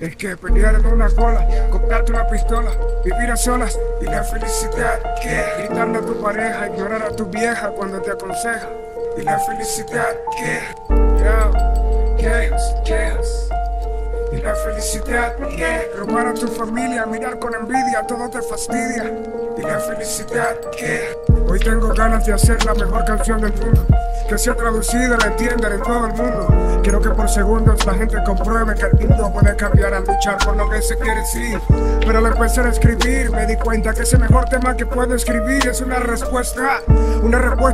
El que peleara con una cola, comprarte una pistola, vivir a solas y la felicidad que gritarle a tu pareja, ignorar a tu vieja cuando te aconseja y la felicidad que y la felicidad que robar a tu familia, mirar con envidia, todo te fastidia y la felicidad que hoy tengo ganas de hacer la mejor canción del mundo, que sea traducida, la entiendan en todo el mundo. Quiero que por segundos la gente compruebe que el mundo puede cambiar al luchar por lo que se quiere decir. Pero al empezar a escribir me di cuenta que ese mejor tema que puedo escribir es una respuesta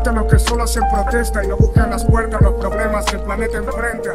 a los que solo hacen protesta y no buscan las puertas, los problemas que el planeta enfrenta.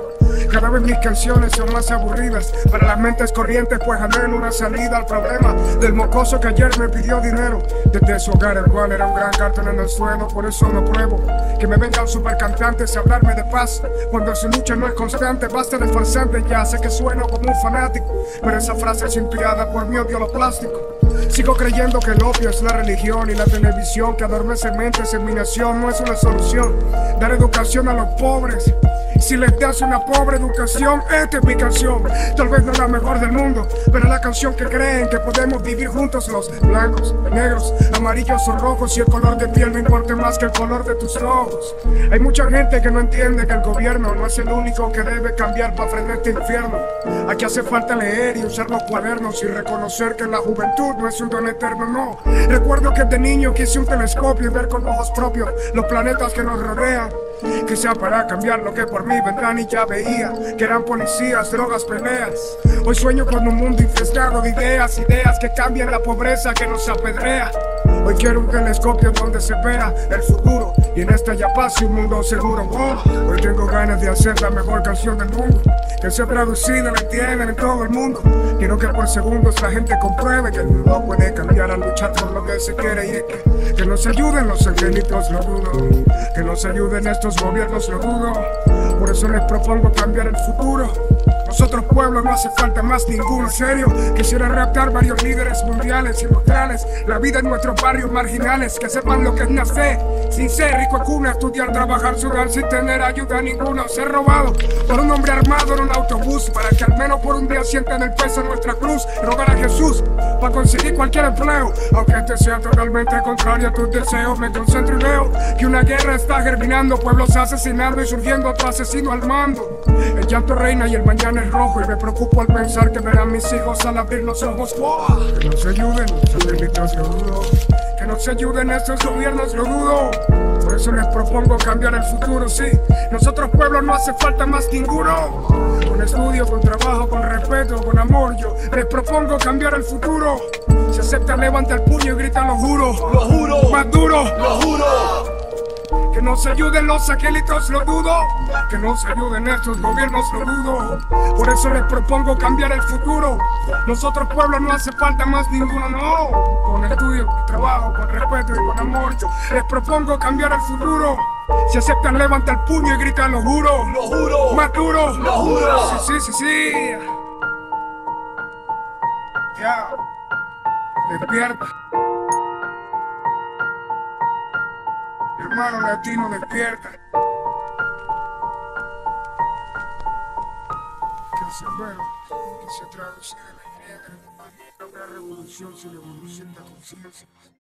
Cada vez mis canciones son más aburridas para las mentes corrientes, pues anhelo una salida al problema del mocoso que ayer me pidió dinero desde su hogar, el cual era un gran cartón en el suelo. Por eso no pruebo que me vengan supercantantes a hablarme de paz cuando su lucha no es constante. Basta de farsante, ya sé que sueno como un fanático, pero esa frase es inspirada por mi odio a lo plástico. Sigo creyendo que el opio es la religión y la televisión que adormece mentes en mi nación no es una solución. Dar educación a los pobres, si les das una pobre educación, esta es mi canción. Tal vez no la mejor del mundo, pero la canción que creen que podemos vivir juntos los blancos, negros, amarillos o rojos. Y el color de piel no importa más que el color de tus ojos. Hay mucha gente que no entiende que el gobierno no es el único que debe cambiar para frenar este infierno. Aquí hace falta leer y usar los cuadernos y reconocer que la juventud no es un don eterno, no. Recuerdo que de niño quise un telescopio y ver con ojos propios los planetas que nos rodean, que sea para cambiar lo que por mí vendrán. Y ya veía que eran policías, drogas, peleas. Hoy sueño con un mundo infestado de ideas que cambian la pobreza que nos apedrea. Hoy quiero un telescopio donde se vea el futuro y en esta ya paz y un mundo seguro. Oh, hoy tengo ganas de hacer la mejor canción del mundo, que sea traducida, la entiendan en todo el mundo. Quiero que por segundos la gente compruebe que el mundo puede cambiar al luchar por lo que se quiere. Y es que nos ayuden los angelitos, lo dudo, que nos ayuden estos gobiernos, lo dudo. Por eso les propongo cambiar el futuro. Nosotros pueblo no hace falta más ninguno, en serio. Quisiera raptar varios líderes mundiales y locales, la vida en nuestros barrios marginales, que sepan lo que es nacer sin ser rico, cuna, estudiar, trabajar, sudar sin tener ayuda ninguna, ser robado por un hombre armado en un autobús, para que al menos por un día sientan el peso en nuestra cruz, rogar a Jesús para conseguir cualquier empleo, aunque este sea totalmente contrario a tus deseos. Me concentro y veo que una guerra está germinando, pueblos asesinando y surgiendo otro asesino al mando. El llanto reina y el mañana rojo, y me preocupo al pensar que verán mis hijos al abrir los ojos. ¡Wow! Que nos ayuden, lo dudo, que nos ayuden estos gobiernos, lo dudo. Por eso les propongo cambiar el futuro, sí. Nosotros pueblos no hace falta más ninguno. Con estudio, con trabajo, con respeto, con amor, yo les propongo cambiar el futuro. Si aceptan, levanta el puño y grita lo juro, más duro, lo juro. Que nos ayuden los angelitos, lo dudo, que nos ayuden estos gobiernos, lo dudo. Por eso les propongo cambiar el futuro. Nosotros pueblos no hace falta más ninguno, no. Con estudio, con trabajo, con respeto y con amor, yo les propongo cambiar el futuro. Si aceptan, levanta el puño y grita lo juro, más duro, lo juro. Sí. Ya, despierta. Hermano latino, despierta. Que se mueva, que se traduce de la idea de la revolución sin evolución de conciencia.